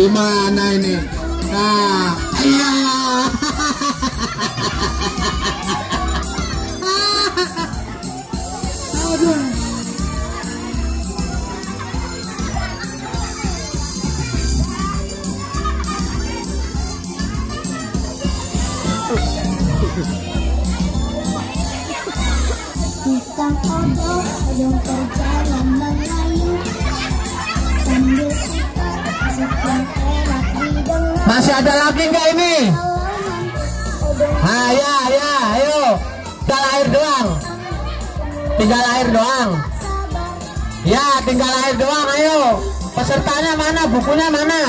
Gimana ini? Nah, iya. Aduh. Kita otot yang berjalan melayu sambil masih ada lagi nggak ini? Nah, ya, ayo. Tinggal air doang. Ya, tinggal air doang, ayo. Pesertanya mana? Bukunya mana?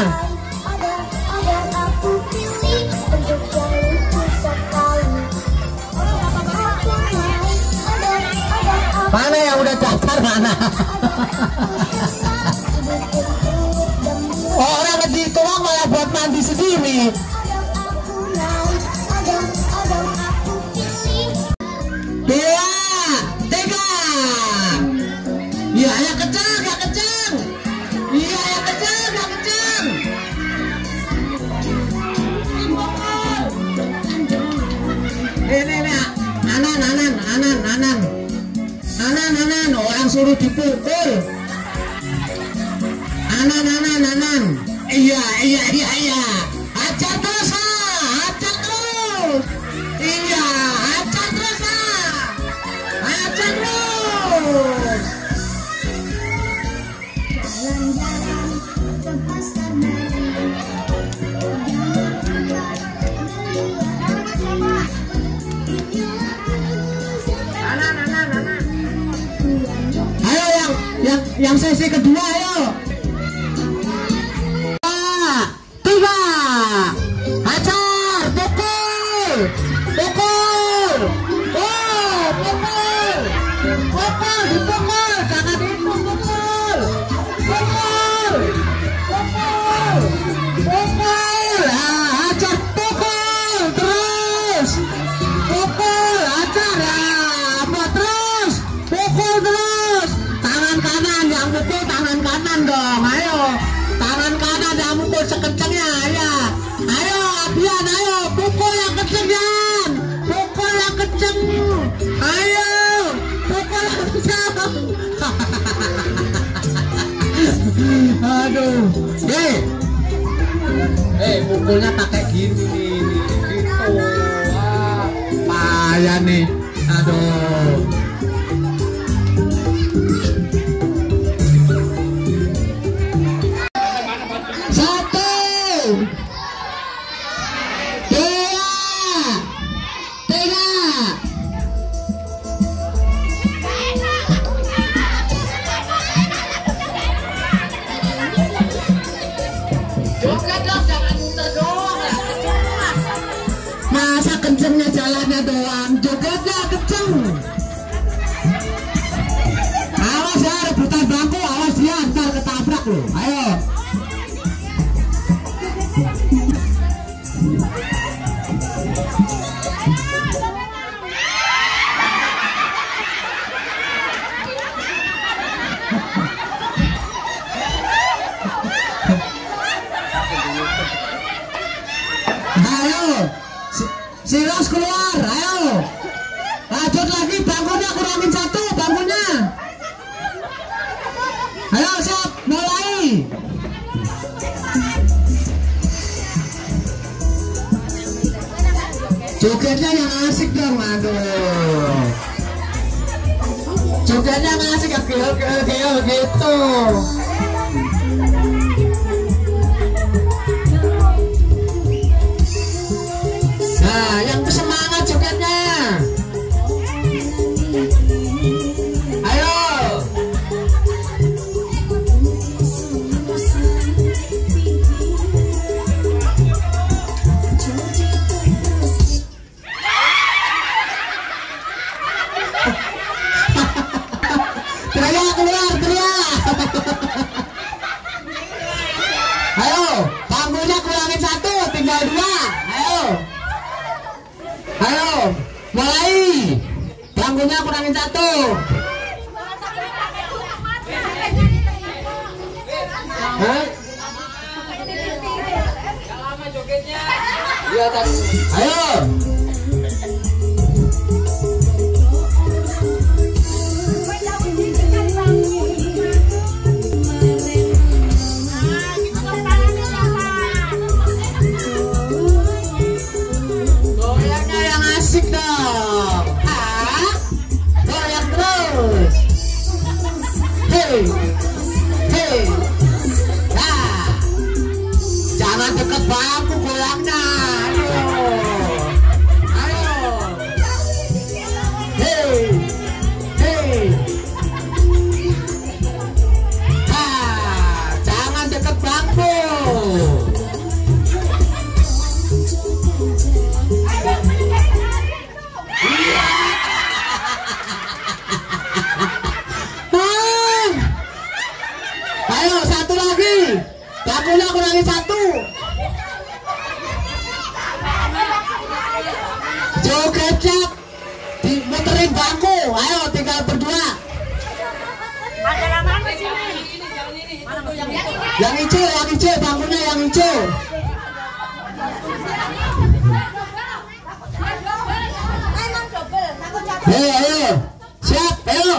Mana yang udah daftar mana? Orang dituang malah buat mandi sendiri. Tiga. Iya, ya kencang. Iya, ya kencang. Ini, Anan, orang suruh dipukul. Anan. Iya. Acak terus. Iya, acak terus. Jalan-jalan ke pasar mari. Anan. Ayo yang sesi kedua, ayo. Sekencangnya ya, ayo Abian, ayo pukul yang kenceng, ayo pukul yang kenceng. Aduh, pukulnya pakai gini gitu, wah payah nih, aduh. Jogetnya yang asik dong, aduh. Jogetnya yang asik, geo gitu. Nah, yang semangat jogetnya. Mulai, tanggungnya kurangin satu. Lama jogetnya. Di atas. Ayo. Bangkunya kurangin satu. Jogetnya dimuterin bangku. Ayo tinggal berdua. Yang hijau, bangkunya yang hijau. Ayo, siap, ayo.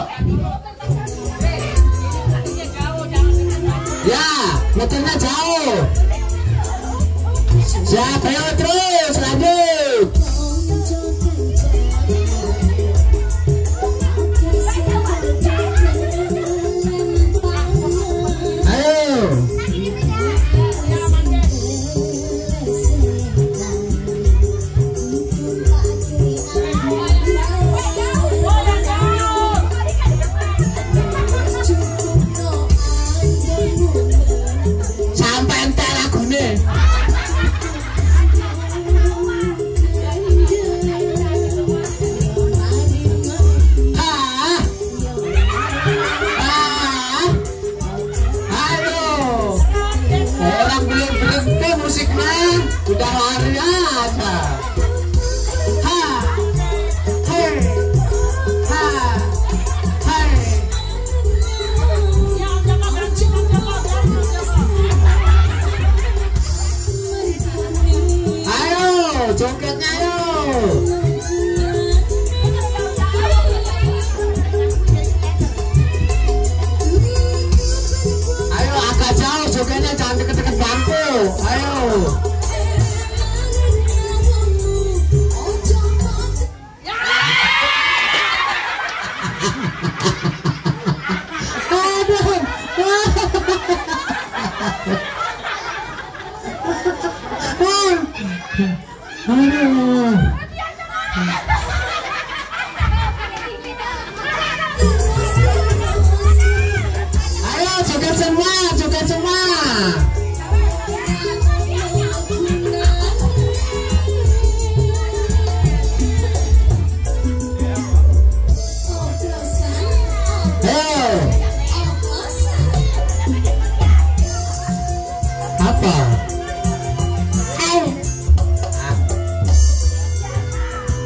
Muternya jauh. Siap, ayo terus lanjut. Ayo.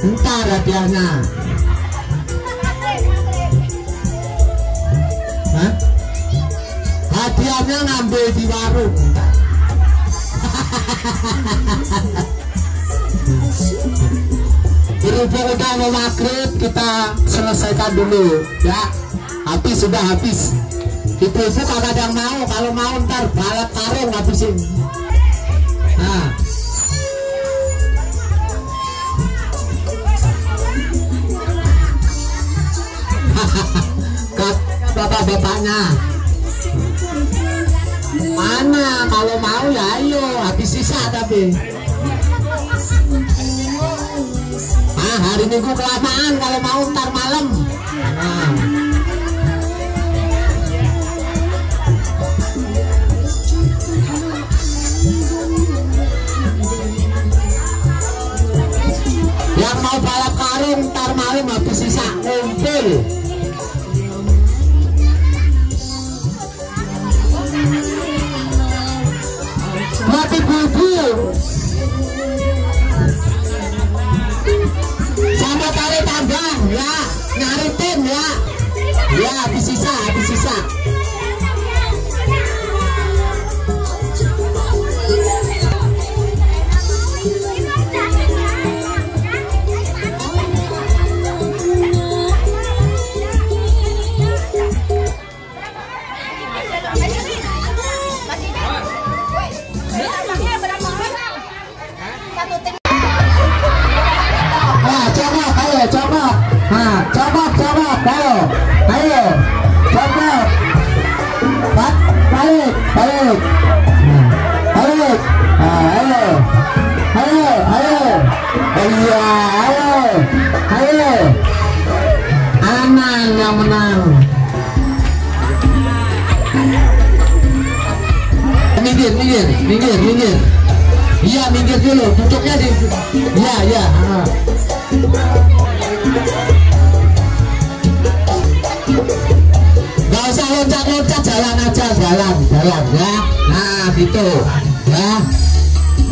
Entar hadiahnya. Hah? Hadiahnya ngambil di warung. Berhubung kita mau maghrib, kita selesaikan dulu ya. Habis, sudah habis. Ibu-ibu kalau ada yang mau, kalau mau ntar balap karung habisin. Nah. bapaknya. Mana kalau mau ya ayo, habis sisa tapi. Ah, hari Minggu kelamaan kalau mau ntar malam. Nah. Yang mau balap karung ntar malam habis sisa ngumpul. Mati bubur. Sama tarik tambang ya, nyari tim ya, ya habis sisa. Ayo, Anang yang menang. Minggir. Iya, minggir dulu, tutupnya di. Iya. Gak usah loncat-loncat, jalan aja, jalan ya. Nah, gitu ya.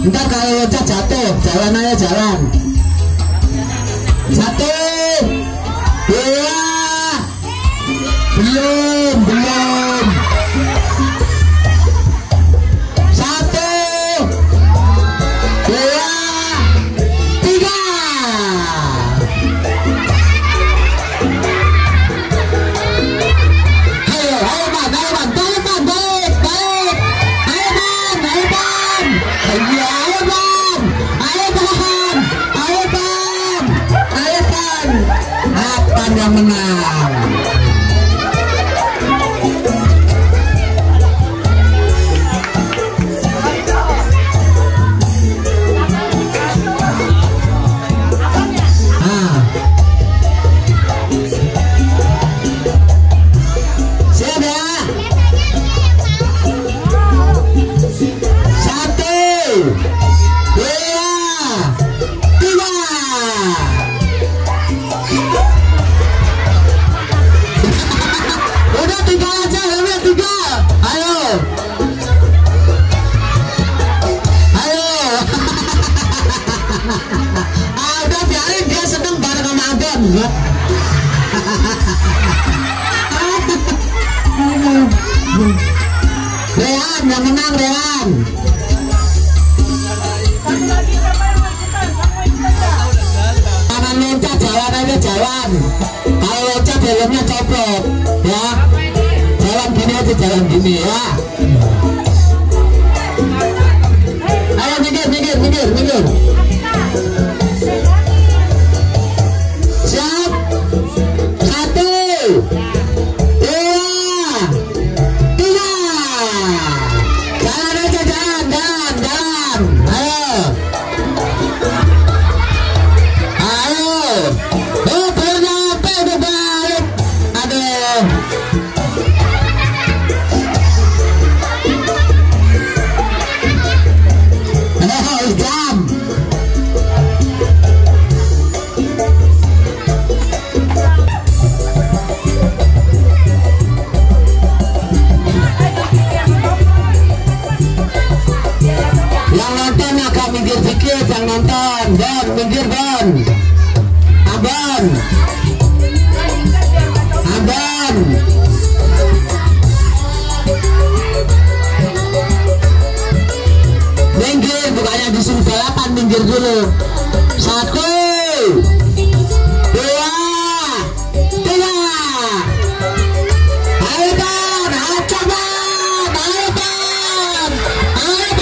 Ntar kalau loncat jatuh, jalan aja jalan. 1, 2, belum. 1, 2, 3. Yang menang. Siap ya? 1, 2, 3. Tiga, ayo, udah biarin dia seneng bareng sama Adam ya. Rehan yang menang, Rehan. Kanan loncat jalan aja jalan. Kalau loncat helmnya copot ya. Jalan gini ya. Ayo minggir. Siap. 1, 2, 3. Jalan aja jalan. Ayo. Balik. Aduh. Minggir Don Abang. Minggir, bukannya disuruh balapan, minggir dulu. 1, 2, 3. Ayo Don, ayo coba. Hahaha.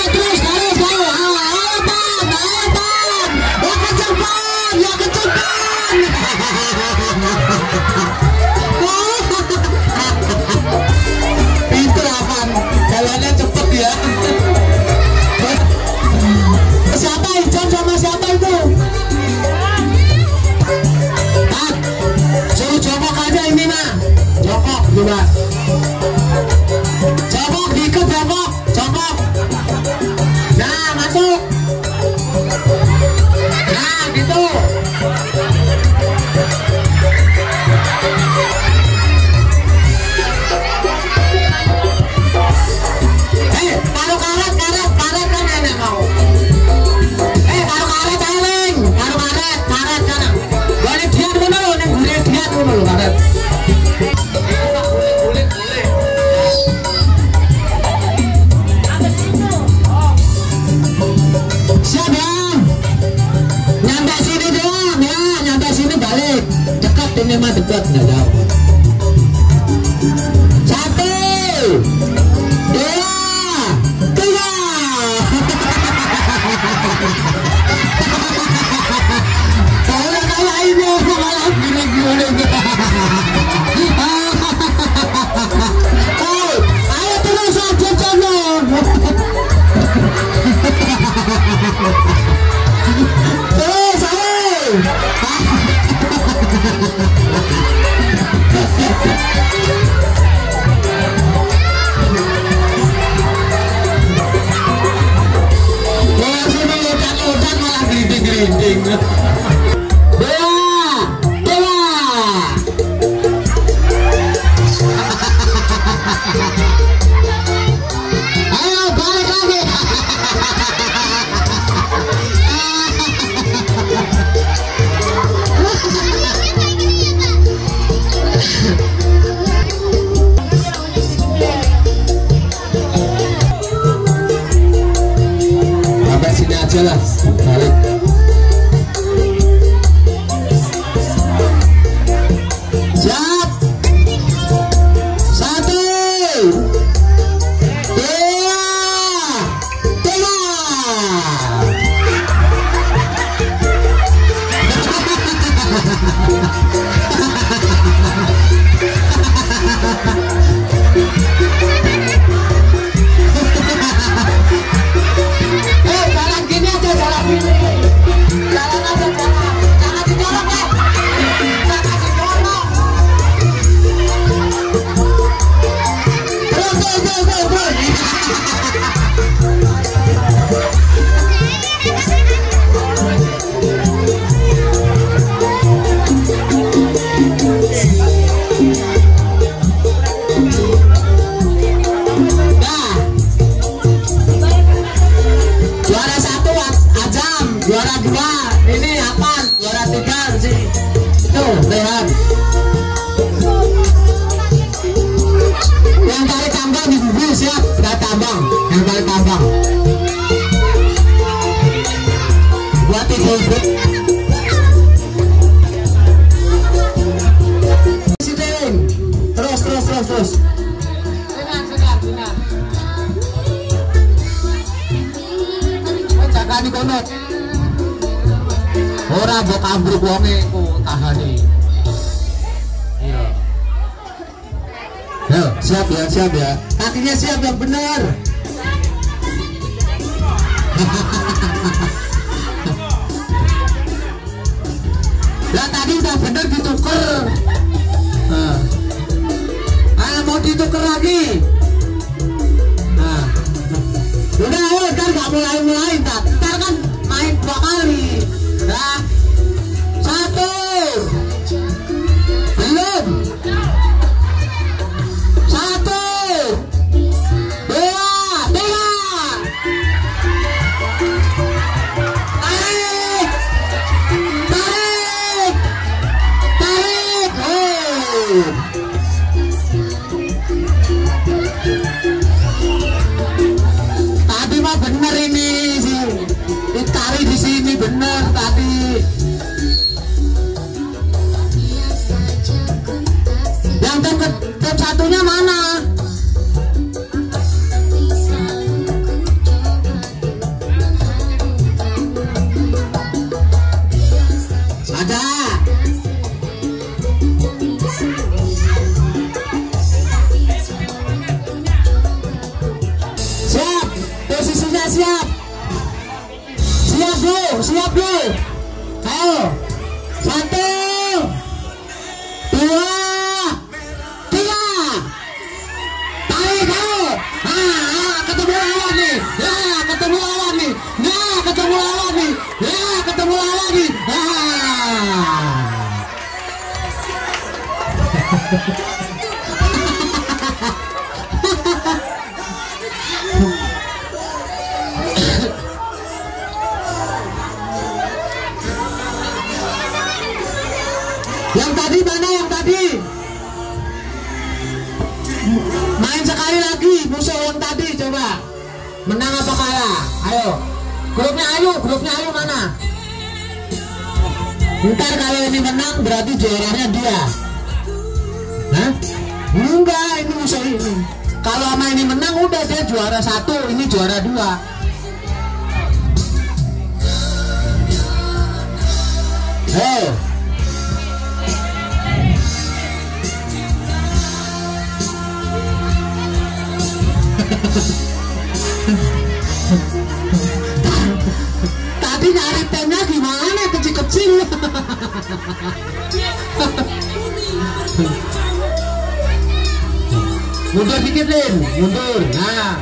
mundur dikit Lin, mundur. Nah,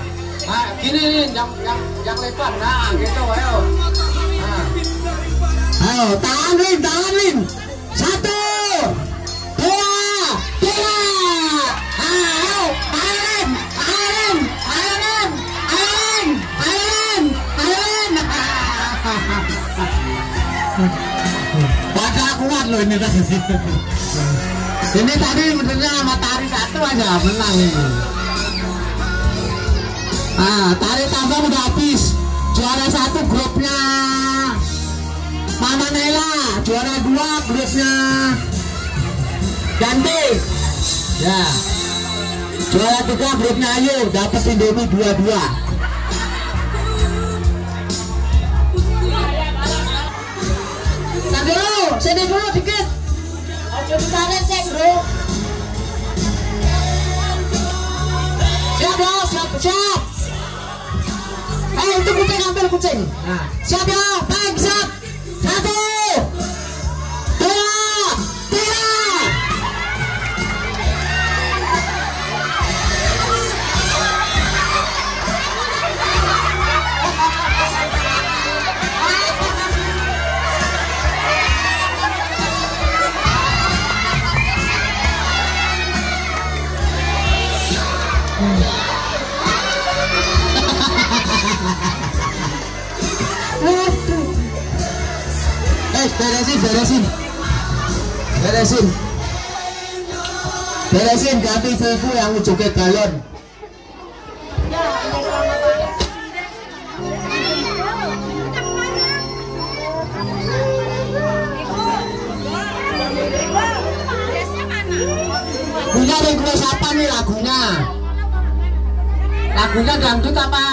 gini Lin, yang lebar. Nah, gitu, ayo. Nah. Ayo, tangan Lin, tangan Lin. Satu, dua, tiga. Ayo, ayo Lin. Wadah kuat loh ini tadi. Ini tadi benernya matahari satu aja menang ini. Ah, tarik tambang udah habis. Juara satu grupnya Mama Nela, juara dua grupnya Ganti. Ya. Juara tiga grupnya Ayu dapat Indomie 2-2. Sini dulu dikit. Siap ya, siap. Eh, itu kucing, ambil kucing. Nah, siap ya, baik, siap. Satu, dua, tiga. Beresin ganti fufu yang ujungnya galon. Punya request apa nih lagunya? Lagunya dangdut apa?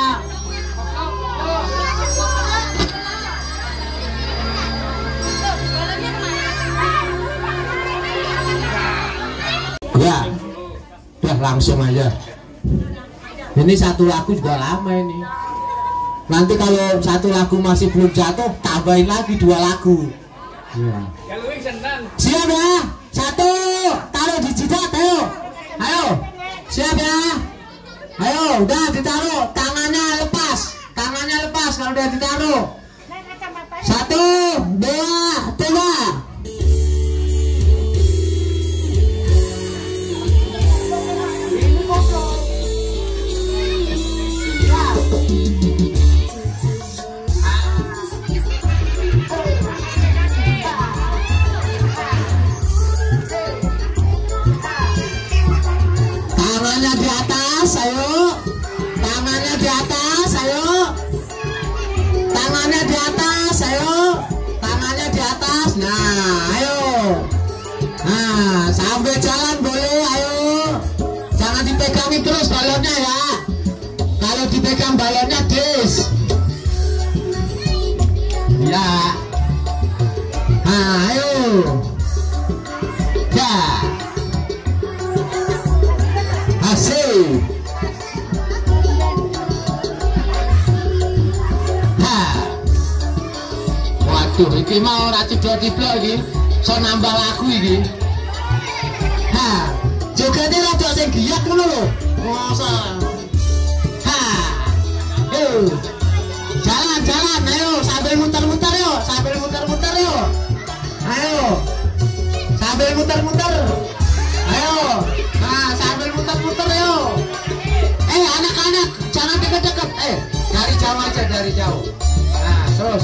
Ya, udah langsung aja. Ini satu lagu juga lama ini. Nanti kalau satu lagu masih belum jatuh, tambahin lagi dua lagu. Ya. Siap ya, satu, taruh di jidat, ayo, ayo, siap ya, ayo, udah ditaruh, tangannya lepas kalau udah ditaruh. Satu, dua, tiga. Balonnya des ya, ayo ya, hasil ha. Waduh, ini mau racik dua tiplok ini, so nambah lagu ini ha, juga ini racik yang giat dulu loh, masa jalan-jalan, ayo sambil muter-muter yuk, sambil muter-muter yuk, ayo sambil muter-muter, ayo, nah sambil muter-muter yuk. Eh anak-anak jangan deket-deket, dari jauh aja, dari jauh. Nah terus,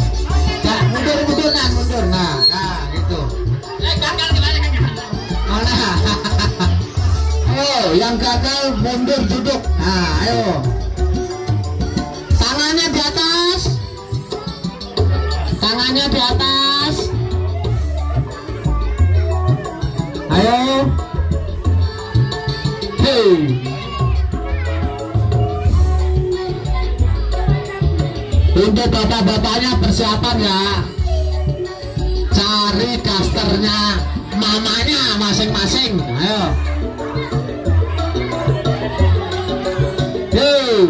ya mundur-mundur, nah mundur, nah gitu. Nah, ayo yang gagal mundur duduk, nah ayo. Tangannya di atas, ayo, hey, untuk bapak-bapaknya persiapan ya, cari dasternya mamanya masing-masing, ayo, hey.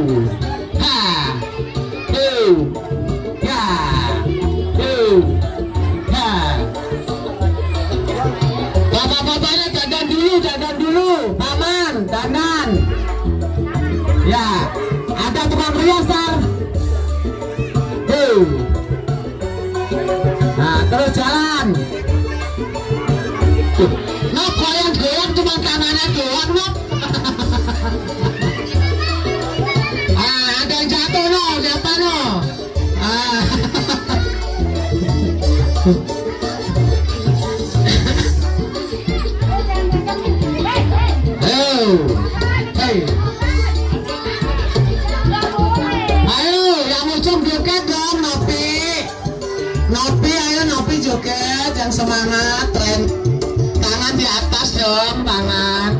Bapak-bapaknya dandan dulu, dandan dulu, paman, dandan. terus jalan. Nah, goyang-goyang cuma tangannya doang, no. Ah, ada yang jatuh, no. Siapa, no? Ah. Joget yang semangat, tren tangan di atas dong, tangan.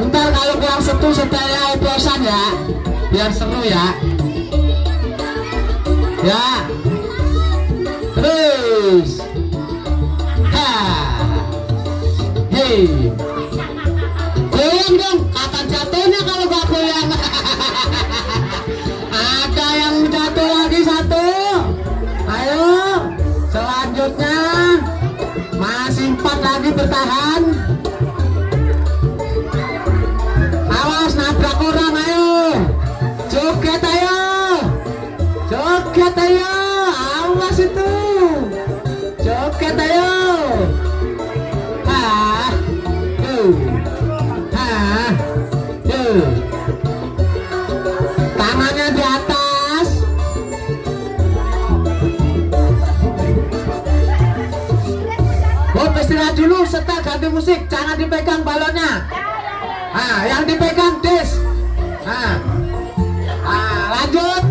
Bentar kalau pulang setu setelnya oplosan ya, biar seru ya. Ya, terus, ha, hei, goyang dong, kapan jatuhnya kalau gak goyang? Ada yang jatuh lagi satu, ayo selanjutnya masih 4 lagi bertahan, awas nabrak orang, ayo joget, ayo joget, ayo awas itu joget, ayo ah tuh ah tuh. Tangannya di atas. Oh, istirahat dulu, setel ganti musik. Jangan dipegang balonnya. Ah, yang dipegang dis. Ah, ah, lanjut.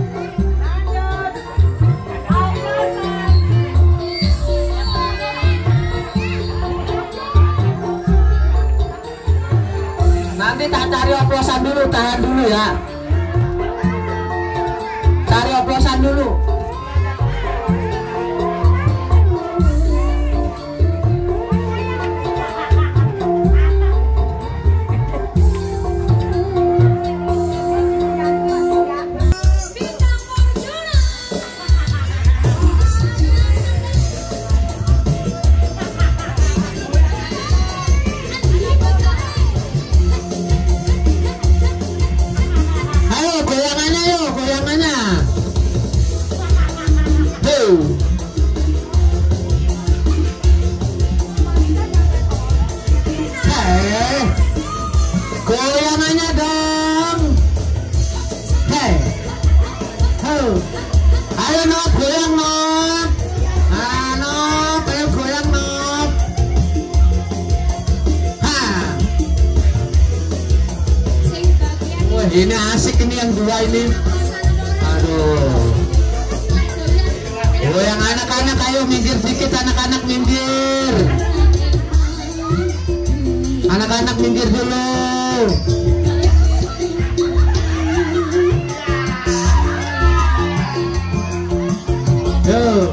Nanti tak cari oplosan dulu, tahan dulu ya. Cari oplosan dulu. Goyangannya dong. Hey. Oh. Ayo no, goyang no. Ah no, ayo goyang no. Ha. Wah, ini asik ini yang dua ini. Aduh. Oh, yang anak-anak ayo minggir sedikit, anak-anak minggir. Anak-anak minggir dulu. Yo.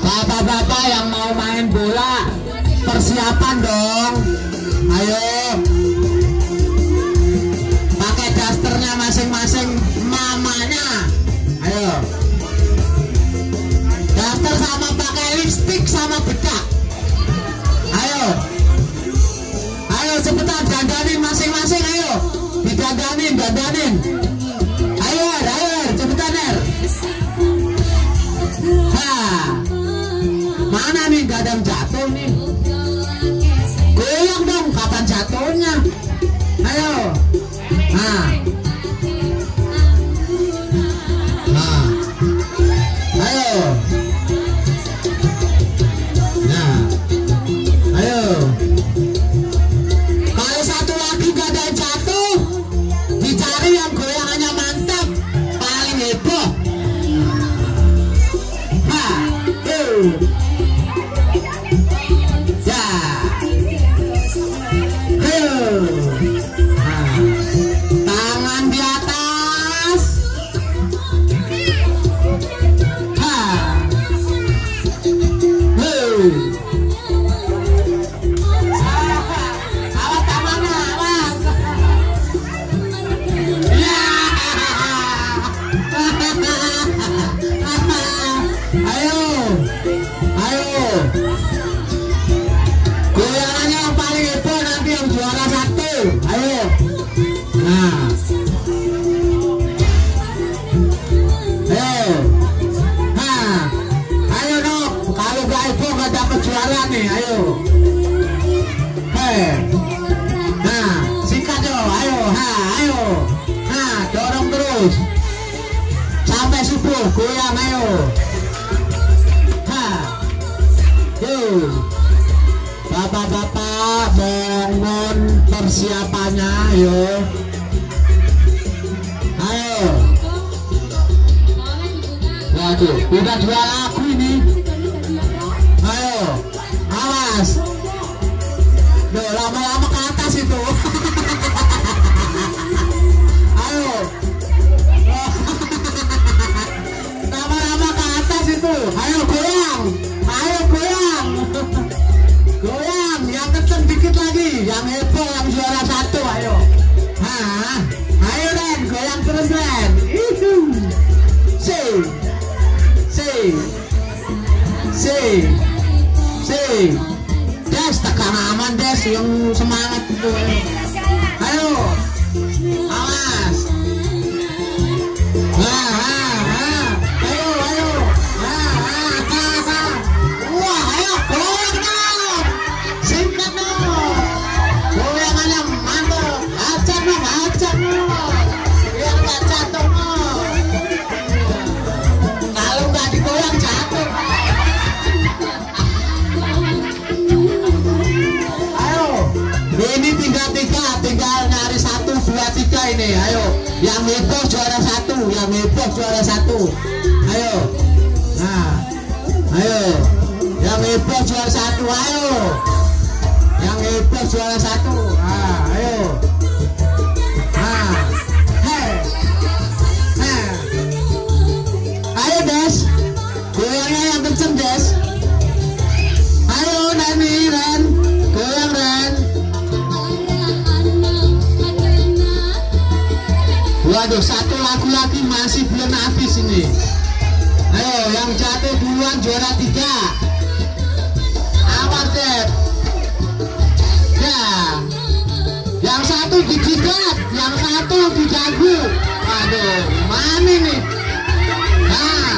Bapak-bapak yang mau main bola persiapan dong, ayo pakai dasternya masing-masing mamanya, ayo daster sama pakai lipstik sama bedak, ayo ayo sebentar dandanin masing-masing, ayo didandanin, dandanin, ayo ayo cepetan ner. Ha. Mana nih gadang jatuh nih? Goyang dong, kapan jatuhnya? Ayo. Nah. Nah. Ayo. Nah. Ayo. Kalau satu lagi gadang jatuh, dicari yang goyangannya mantap, paling heboh. Nah. Yo. Yeah. Goyang ayo. Ha. Yo. Bapak-bapak mohon persiapannya yo. Ayo. Waduh, udah dua lagu ini. Ayo. Awas. Loh, lama-lama ke atas itu. Ayo goyang, ayo goyang, goyang, yang kenceng dikit lagi, yang heboh, yang juara satu, ayo, hah, ayo Ren, goyang terus Ren, ihuh, si, si, si, si, Des, tekan aman Des, yang semangat itu, ayo, awas, hah. Ini ayo yang heboh juara satu, yang heboh juara satu, ayo, nah ayo yang heboh juara satu, ayo yang heboh juara satu, ah ayo, ah heh heh, ayo Des, goyangnya yang kenceng Des, ayo Nani Ren, goyang Ren. Waduh, satu lagu lagi masih belum habis ini. Ayo, yang jatuh duluan juara tiga. Awas deh. Ya, yang satu dijidat, yang satu diganggu. Waduh, mana nih? Nah,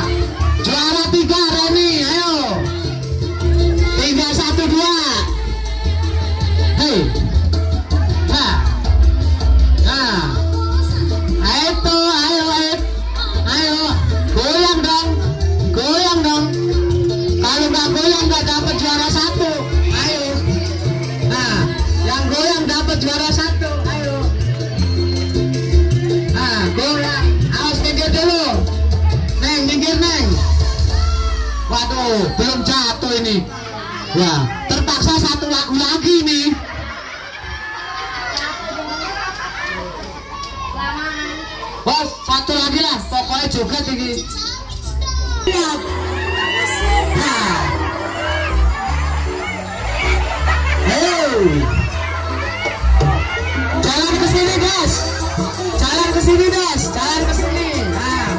juara tiga Reni, ayo. 3, 1, 2. Hei, nah, nah. Ayo, ayo, ayo, goyang dong, kalau nggak goyang nggak dapat juara satu, ayo, nah, yang goyang dapat juara satu, ayo, nah, goyang, awas minggir dulu, neng, minggir neng, waduh, belum jatuh ini, ya, terpaksa satu lagu lagi nih. Bos, satu lagi lah, pokoknya juga tinggi. Lihat. Nah. Hei. Jalan ke sini, Des. Jalan ke sini, Des. Jalan ke sini. Nah.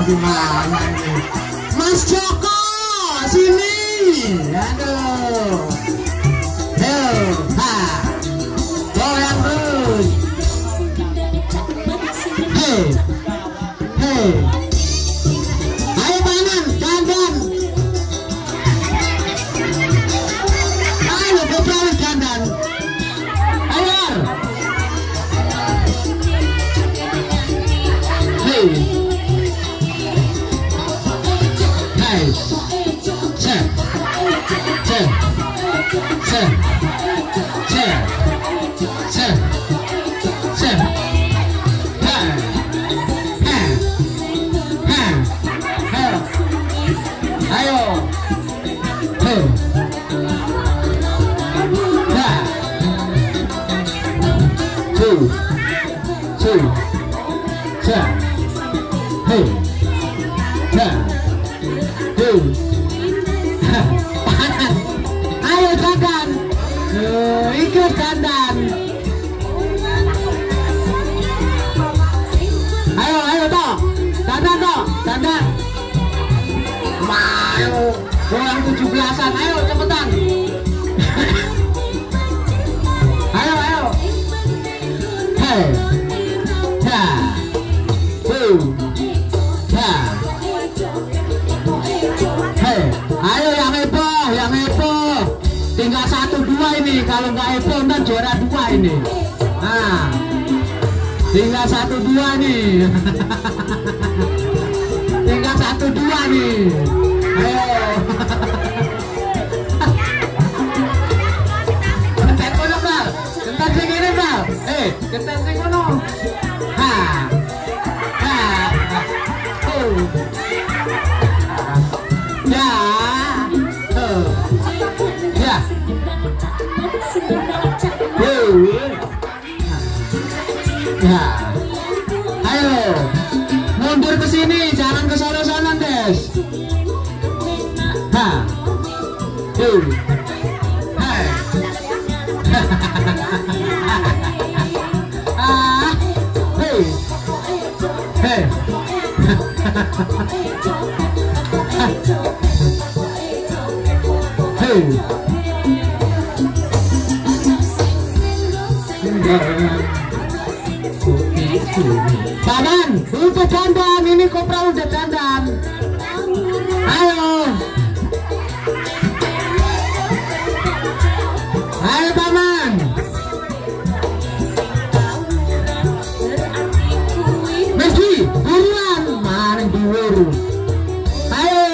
Gimana nih Mas Joko sini, aduh, aduh, ah, goyang terus, hei, hei, ayo panen, dandan, ayo berperan dandan, ayo, hei. Sir. Pahanan. Ayo dandan, ikut dandan. Ayo, ayo toh, dandan toh, dandan. Ayo, orang 17-an, ayo cepetan. Ayo, ayo. Hey, ha, boom. Ayo yang heboh, tinggal 1-2 ini, kalau nggak heboh ntar juara 2 ini. Nah, tinggal 1-2 nih, tinggal 1-2 nih. Ayo, ketan kono bal, ketan sing ini bal, ketan sing kono. Ya, ayo mundur ke sini, jangan ke sana-sana Des. Hah, tuh, hai, ah, hey, hey, hey. Dandan, untuk dandan, ini kopral udah dandan. Ayo, ayo paman. Messi, buruan, maring diweru. Ayo.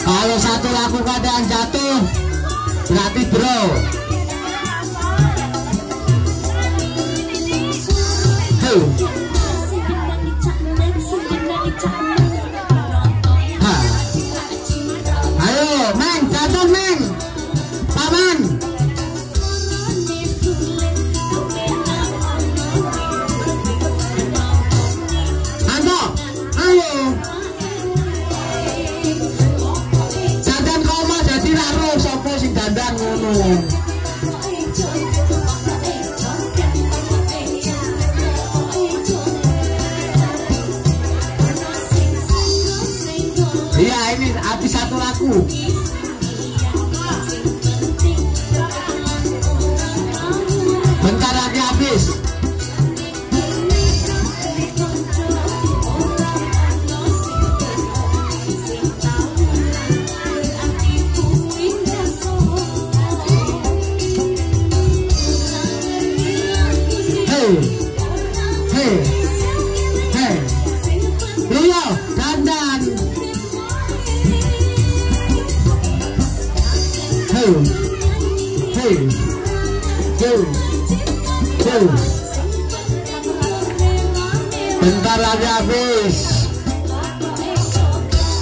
Kalau satu lagu ada yang jatuh, berarti bro. Ayo, men, jatuh men, paman. Iya, ini habis satu lagu. Bentar lagi habis. Bentar lagi habis.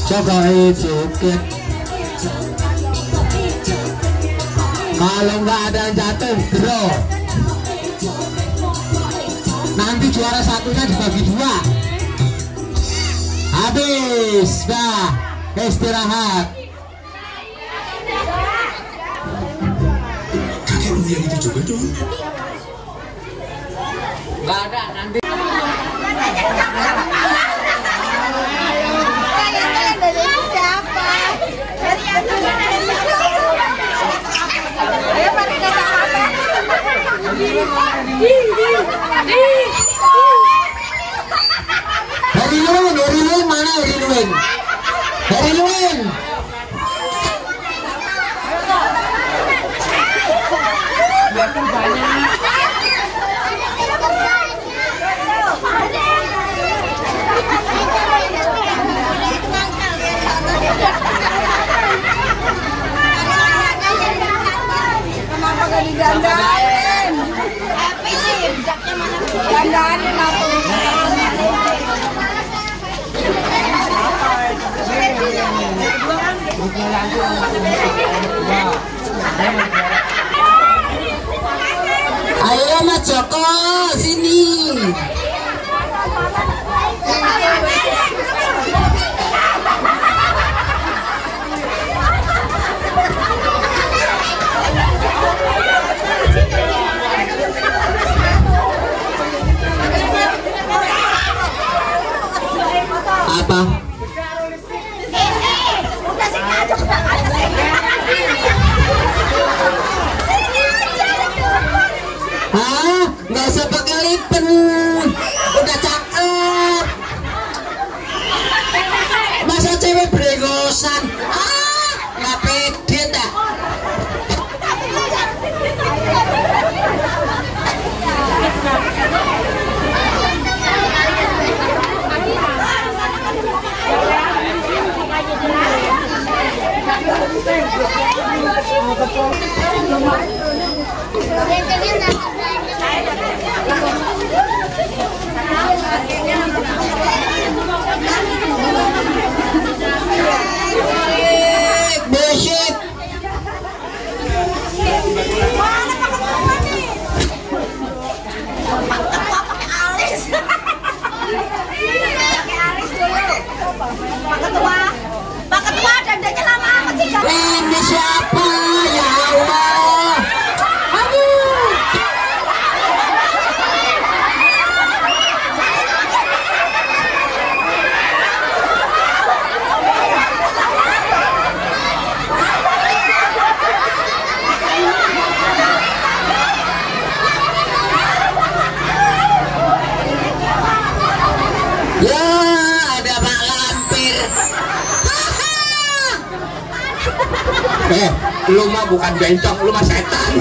Coba joget. Kalau nggak ada yang jatuh, bro. Nanti juara satunya dibagi 2. Habis, dah istirahat. Yang itu juga dong. Nggak ada nanti. Ayo Yuwin. Dari Yuwin. Digandain. Tapi sih jaknya mana? Gandain apa? Ayo Mas Joko sini. Apa? Hah? Nggak usah pakai lip balm. Udah cakep. Masa cewek bregosan? Ah, nggak pede dah. Ini siapa ya Allah? Aduh. Ya ada Pak Lampir. Lu mah bukan bencong, lu mah setan.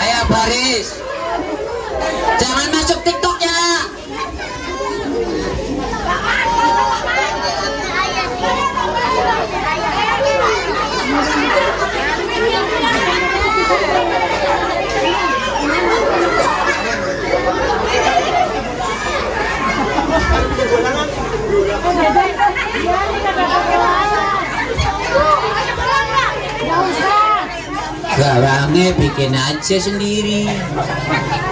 Ayo Boris, jangan masuk TikTok ya. Barangnya bikin aja sendiri.